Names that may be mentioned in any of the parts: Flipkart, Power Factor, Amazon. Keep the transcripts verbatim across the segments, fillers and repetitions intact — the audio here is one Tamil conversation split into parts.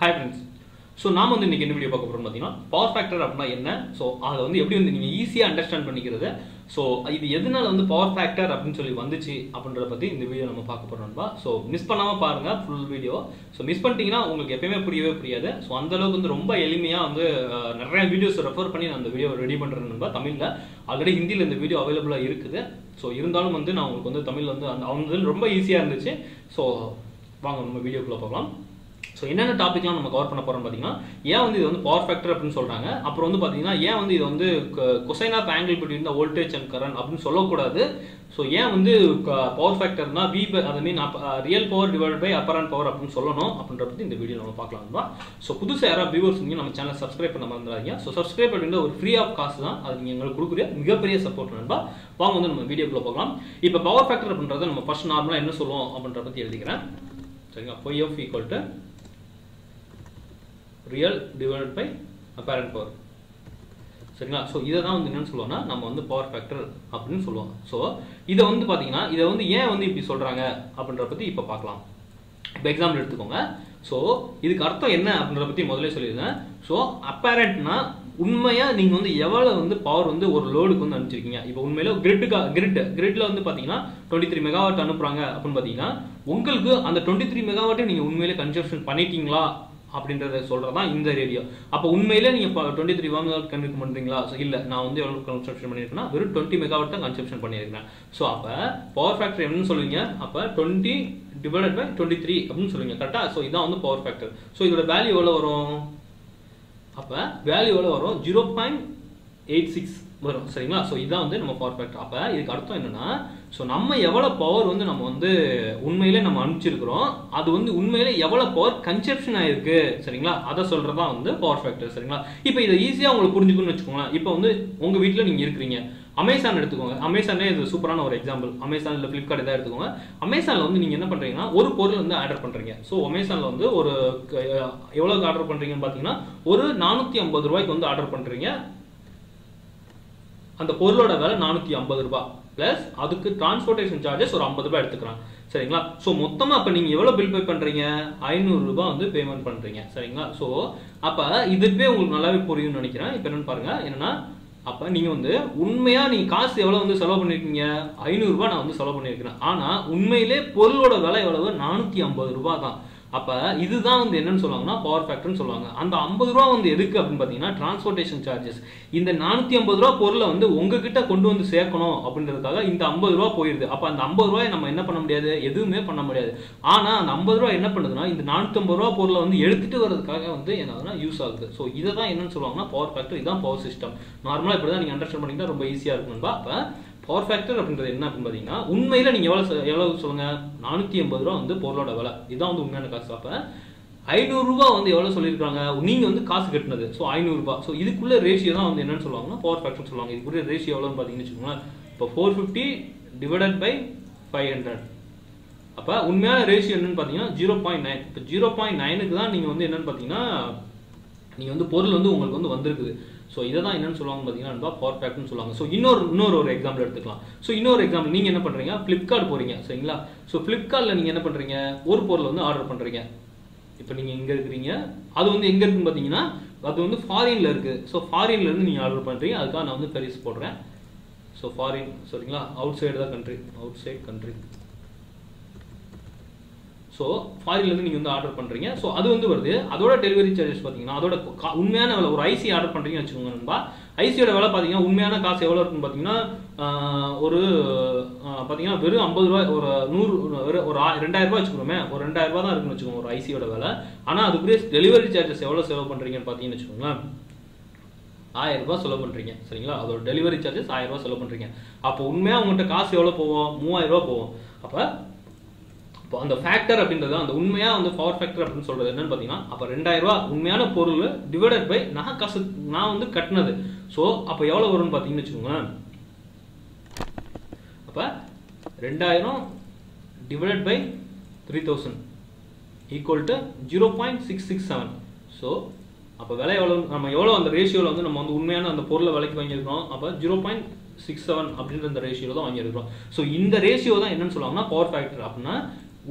Hi friends. So now we will video about power factor. So that's easy to understand. So if you have power factor, we will talk this video. So miss the full video. So miss it, you will get it. So that's why we refer to the video ready in Tamil. Already Hindi is available. So that's why we easy. So let's video. So, in the topic, we will cover the power factor. Then, we will the cosine of angle between the voltage and current. So, the power factor V, that means real power divided by apparent power. So, if you are viewers, please subscribe to our channel. So, subscribe is free of cost. That means you are free support. Now, we will video. Now, power factor, we will first normal. So, phi of equal to real divided by apparent power. So, this is the power factor. So, this is the power factor. So, this is the power factor. This is the power factor. So, this is the power factor. So, apparent na உண்மையா நீங்க வந்து எவ்வளவு வந்து பவர் வந்து ஒரு லோடுக்கு வந்து அனுப்பிச்சிருக்கீங்க இப்போ உண்மையிலே கிரிட் கிரிட் கிரிட்ல வந்து பாத்தீங்கன்னா இருபத்தி மூன்று மெகாவாட் அனுப்புறாங்க அப்படி பாத்தீங்கன்னா உங்களுக்கு அந்த இருபத்தி மூன்று மெகாவாட் நீங்க உண்மையிலே கன்சம்ப்ஷன் பண்ணிட்டீங்களா அப்படின்றதை சொல்றதா இந்த ரேடியோ அப்ப உண்மையிலே நீங்க இருபத்தி மூன்று மெகாவாட் கன்சம்ப்ஷன் பண்றீங்களா சோ இல்ல நான் வந்து எவ்வளவு கன்சம்ப்ஷன் பண்ணிருக்கேனா வெறும் இருபது மெகாவாட் தான் கன்சம்ப்ஷன் பண்ணிருக்கேன் சோ அப்ப பவர் ஃபேக்டர் என்னன்னு சொல்லுவீங்க அப்ப இருபது divided by இருபத்தி மூன்று அப்படினு சொல்லுவீங்க கரெக்ட்டா சோ இதான் வந்து பவர் ஃபேக்டர் சோ இதோட வேல்யூ எவ்வளவு வரும் அப்ப value zero point eight six வரும் சரிங்களா சோ இதான் வந்து நம்ம பவர் ஃபேக்டர் அப்ப இதுக்கு அர்த்தம் என்னன்னா சோ நம்ம எவ்வளவு பவர் வந்து நம்ம வந்து உண்மையிலே நம்ம அனுப்பிச்சிருக்கோம் அது வந்து உண்மையிலே எவ்வளவு பவர் கன்சம்ப்ஷன் ஆயிருக்கு சரிங்களா அத சொல்றதா வந்து பவர் ஃபேக்டர் சரிங்களா இப்போ இத ஈஸியா உங்களுக்கு புரிஞ்சுக்கணும்னு வெச்சுக்கோங்க இப்போ வந்து உங்க வீட்ல நீங்க இருக்கீங்க Amazon எடுத்துக்கோங்க Amazonல இது சூப்பரான ஒரு எக்ஸாம்பிள் Amazon இல்ல Flipkart இத எடுத்துக்கோங்க Amazonல வந்து நீங்க என்ன பண்றீங்கன்னா ஒரு பொருள் வந்து ஆர்டர் பண்றீங்க சோ Amazonல வந்து ஒரு எவ்வளவுக்கு ஆர்டர் பண்றீங்கன்னு பாத்தீங்கன்னா ஒரு நானூற்று ஐம்பது ரூபாய்க்கு வந்து ஆர்டர் பண்றீங்க அந்த பொருளோட விலை நானூற்று ஐம்பது ரூபாய் plus அதுக்கு transportation charges ஒரு ஐம்பது ரூபாய் எடுத்துக்கறாங்க சரிங்களா சோ மொத்தமா அப்ப நீங்க எவ்வளவு பில் பே பண்றீங்க ஐநூறு ரூபாய் வந்து பேமெண்ட் பண்றீங்க சரிங்களா சோ அப்ப இதுவே உங்களுக்கு நல்லாவே புரியும்னு நினைக்கிறேன் இப்போ என்னன்னு பாருங்க என்னன்னா அப்ப நீங்க வந்து உண்மையா நீங்க காசு எவ்வளவு வந்து செலவு பண்ணிருக்கீங்க ஐநூறு ரூபாய் நான் வந்து செலவு பண்ணிருக்கேன் ஆனா உண்மையிலே பொருளோட விலை எவ்வளவு நானூற்று ஐம்பது ரூபாய் தான் அப்ப இதுதான் வந்து என்னன்னு சொல்வாங்கன்னா பவர் ஃபேக்டர்னு சொல்வாங்க அந்த ஐம்பது ரூபாய் வந்து எதுக்கு அப்படி பாத்தீங்கன்னா டிரான்ஸ்போர்ட்டேஷன் சார்ஜஸ் இந்த நானூற்று ஐம்பது ரூபாய் பொருளை வந்து உங்ககிட்ட கொண்டு வந்து சேர்க்கணும் அப்படின்றதுக்காக இந்த ஐம்பது ரூபாய் போயிருது அப்ப அந்த ஐம்பது ரூபாயை நம்ம என்ன பண்ண முடியாது எதுவுமே பண்ண முடியாது ஆனா அந்த ஐம்பது ரூபாய் என்ன பண்ணுதுன்னா இந்த நானூற்று ஐம்பது ரூபாய் பொருளை வந்து எடுத்துட்டு வரதுக்காக வந்து என்னதுன்னா யூஸ் ஆகுது சோ இத தான் என்னன்னு சொல்வாங்கன்னா பவர் ஃபேக்டர் இதான் பவர் சிஸ்டம் நார்மலா இப்படி தான் நீங்க அண்டர்ஸ்டாண்ட் பண்ணிட்டா ரொம்ப ஈஸியா இருக்கும் அப்ப பவர் ஃபேக்டர் அப்படின்றது என்ன அப்படின்னு பாத்தீங்கன்னா உண்மையில நீங்க எவ்வளவு எவ்வளவு சொல்லுங்க நானூற்று ஐம்பது ரூபாய் வந்து பொருளோட விலை இதான் வந்து உண்மையான காசு அப்ப ஐநூறு ரூபாய் வந்து எவ்வளவு சொல்லிருக்காங்க நீங்க வந்து காசு கட்டினது சோ ஐநூறு ரூபாய் சோ இதுக்குள்ள ரேஷியோ தான் வந்து என்னன்னு சொல்லுவாங்கன்னா பவர் ஃபேக்டர் சொல்லுவாங்க இதுக்குள்ள ரேஷியோ எவ்வளவுன்னு பாத்தீங்கன்னா இப்போ நானூற்று ஐம்பது டிவைடட் பை ஐநூறு அப்ப உண்மையான ரேஷியோ என்னன்னு பாத்தீங்கன்னா zero point nine இப்போ zero point nine க்கு தான் நீங்க வந்து என்னன்னு பாத்தீங்கன்னா நீங்க வந்து பொருள் வந்து உங்களுக்கு வந்து வந்திருக்குது So, this is the power factor. So, this is another example. So, another example, you can Flipkart. So, Flipkart, you can order one. Now, you can order foreign. So, foreign, you order one. That's why I Paris. So, foreign, outside the country. Outside country. So, foreign you can order it. So, that's the delivery charges. That's why you can order it. If you order it, you can order it. You can order it. You can order it. You can one thousand ரூபாய் செலவு பண்றீங்க சரிங்களா அதோட டெலிவரி சார்ஜஸ் one thousand ரூபாய் செலவு பண்றீங்க அப்ப உண்மையா உங்கட்ட காசு எவ்வளவு போவும் மூவாயிரம் ரூபாய் போவும் அப்ப அந்த ஃபேக்டர் அப்படின்றது அந்த உண்மையா அந்த பவர் ஃபேக்டர் அப்படினு சொல்றது என்னன்னு பாத்தீங்கன்னா அப்ப இரண்டாயிரம் ரூபாய் உண்மையான பொருள் டிவைடட் பை நான் காசு நான் வந்து கட்டனது சோ அப்ப எவ்வளவு வரும்னு பாத்தீங்கன்னா வெச்சுங்க அப்ப இரண்டாயிரம் டிவைடட் பை மூவாயிரம் = zero point six six seven so அப்ப விலை எவ்வளவு நம்ம எவ்வளவு அந்த ரேஷியோல வந்து நம்ம வந்து உண்மையான அந்த பொருளை விலைக்கு வாங்கி இருக்கோம் அப்ப zero point six seven அப்படின்ற அந்த ரேஷியோல தான் வாங்கி இருக்கோம் சோ இந்த ரேஷியோ தான் என்னன்னு சொல்வாங்கன்னா பவர் ஃபேக்டர் அப்படினா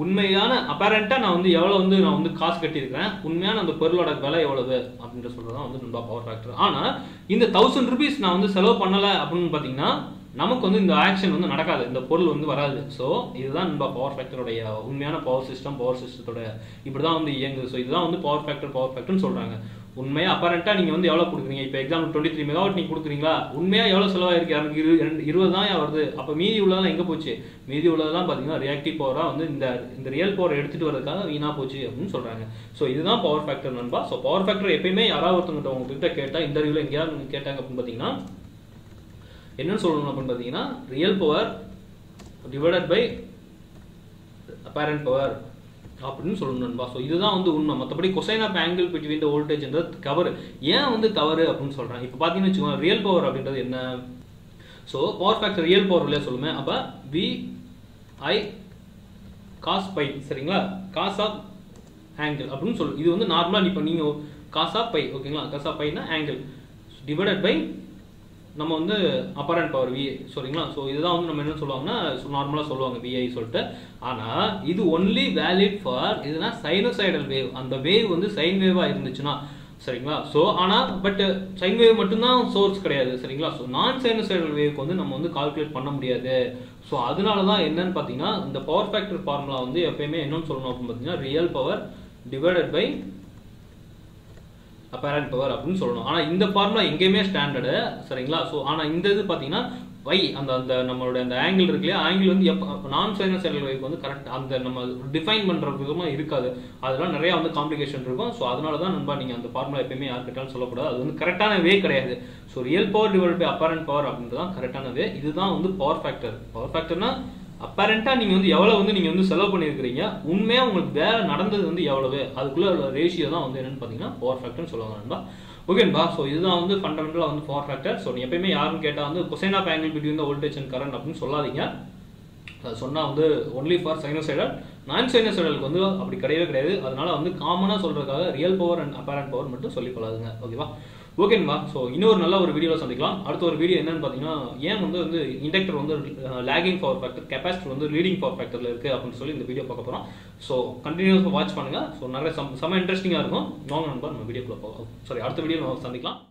உண்மையான அப்பரண்டா நான் வந்து எவ்வளவு வந்து நான் வந்து காசு கட்டி இருக்கேன் உண்மையான அந்த பொருளோட விலை எவ்வளவு அப்படின்ற சொல்றது தான் வந்து நம்ம பவர் ஃபேக்டர் ஆனா இந்த one thousand rupees நான் வந்து செலவு பண்ணல அப்படினு பாத்தீங்கன்னா நமக்கு வந்து இந்த ஆக்சன் வந்து நடக்காது இந்த பொருள் வந்து வராது சோ இதுதான் நம்ம பவர் ஃபேக்டரோட உண்மையான பவர் சிஸ்டம் பவர் சிஸ்டத்தோட இப்படி தான் வந்து இயங்குது சோ இதுதான் வந்து பவர் ஃபேக்டர் பவர் ஃபேக்டர்னு சொல்றாங்க உண்மையா அப்பரண்டா நீங்க வந்து எவ்வளவு கொடுக்குறீங்க இப்போ एग्जांपल twenty-three megawatt நீங்க கொடுக்குறீங்களா உண்மையா எவ்வளவு செலவா இருக்கு twenty தான் வருது அப்ப மீதி உள்ளதெல்லாம் எங்க போச்சு மீதி உள்ளதெல்லாம் பாத்தீங்கன்னா ரியாக்டிவ் பவரா வந்து இந்த இந்த ரியல் பவர் எடுத்துட்டு வரதுக்காக வீணா போச்சு அப்படினு சொல்றாங்க சோ இதுதான் பவர் ஃபேக்டர் நண்பா சோ பவர் ஃபேக்டர் எப்பவுமே யாராவது ஒருத்தங்க உங்ககிட்ட கேட்டா இன்டர்வியூல எங்கயாவது நீங்க கேட்டாங்க அப்படி பாத்தீங்கன்னா என்ன சொல்லணும் அப்படி பாத்தீங்கன்னா real power divided by apparent power அப்படினு சொல்லணும் நண்பா சோ இதுதான் வந்து உண்மை மத்தபடி cosine of angle between the voltage and the cover ஏன் வந்து cover அப்படினு சொல்றாங்க இப்போ பாத்தீங்கன்னா வெச்சுங்க ரியல் பவர் அப்படின்றது என்ன so power factor real power இல்லையா சொல்லுமே அப்ப V I cos π சரிங்களா cos of angle அப்படினு சொல்லுது இது வந்து நார்மலா இப்போ நீங்க cos of π ஓகேங்களா cos of π னா angle divided by நம்ம வந்து அப்பரண்ட் பவர் V சரிங்களா சோ இதுதான் வந்து நம்ம என்ன சொல்வாங்கன்னா நார்மலா சொல்வாங்க V I சொல்லிட்டு ஆனா இது only valid for இதுனா சைனூசாய்டல் வேவ் அந்த வேவ் வந்து சைன் வேவா இருந்துச்சுனா சரிங்களா சோ ஆனா பட் சைன் வேவ் மட்டும் தான் சோர்ஸ் கிடையாது சரிங்களா சோ நான் சைனூசாய்டல் வேவ்க்கு வந்து நம்ம வந்து கால்குலேட் பண்ண முடியாது சோ அதனால தான் என்னன்னு பாத்தீங்கன்னா இந்த பவர் ஃபேக்டர் ஃபார்முலா வந்து எப்பவுமே என்னன்னு சொல்லணும் அப்படி பாத்தீங்கன்னா real power divided by apparent power அப்படினு சொல்லணும் ஆனா இந்த ஃபார்முலா எங்கேயுமே ஸ்டாண்டர்ட் சரிங்களா சோ ஆனா இந்த இது பாத்தீங்கன்னா y அந்த அந்த நம்மளோட அந்த ஆங்கிள் இருக்குல ஆங்கிள் வந்து நான் சைனூசாய்டல் வேவ்க்கு வந்து கரெக்ட் அந்த நம்ம டிஃபைன் பண்ற விதமா இருக்காது அதெல்லாம் நிறைய வந்து காம்ப்ளிகேஷன் இருக்கும் சோ அதனால தான் நண்பா நீங்க அந்த ஃபார்முலா எப்பவுமே யார்கிட்டயும் சொல்ல கூடாது அது வந்து கரெக்ட்டான வே கிடையாது so real power divided by apparent power அப்படின்றது தான் கரெக்ட்டான வே இதுதான் வந்து பவர் ஃபேக்டர் பவர் ஃபேக்டர்னா அப்பரண்டா நீங்க வந்து எவ்வளவு வந்து நீங்க வந்து செலவு பண்ணியிருக்கீங்க உண்மையா உங்களுக்கு வேற நடந்தது வந்து எவ்வளவு அதுக்குள்ள உள்ள ரேஷியோ தான் வந்து என்னன்னு பாத்தீங்கன்னா பவர் ஃபேக்டர்னு சொல்லுவாங்க நண்பா ஓகேன்பா சோ இதுதான் வந்து ஃபண்டமெண்டலா வந்து பவர் ஃபேக்டர் சோ நீங்க எப்பவுமே யாரும் கேட்டா வந்து cosine of angle between the voltage and current அப்படினு சொல்லாதீங்க அது சொன்னா வந்து only for sinusoidal நான் சைனூசாய்டலுக்கு வந்து அப்படி கிடையவே கிடையாது அதனால வந்து காமனா சொல்றதுக்காக real power and apparent power மட்டும் சொல்லி கொள்ளாதீங்க ஓகேவா ஓகேங்களா சோ இன்னொரு நல்ல ஒரு வீடியோல சந்திக்கலாம் அடுத்த ஒரு வீடியோ என்னன்னு பாத்தீங்கன்னா ஏன் வந்து வந்து இண்டக்டர் வந்து லாகிங் பவர் ஃபேக்டர் கெபாசிட்டர் வந்து லீடிங் பவர் ஃபேக்டர்ல இருக்கு அப்படினு சொல்லி இந்த வீடியோ பார்க்க போறோம் சோ கண்டினியூஸா வாட்ச் பண்ணுங்க சோ நிறைய சம இன்ட்ரஸ்டிங்கா இருக்கும் வாங்க நண்பா நம்ம வீடியோக்குள்ள போவோம் சாரி அடுத்த வீடியோல சந்திக்கலாம்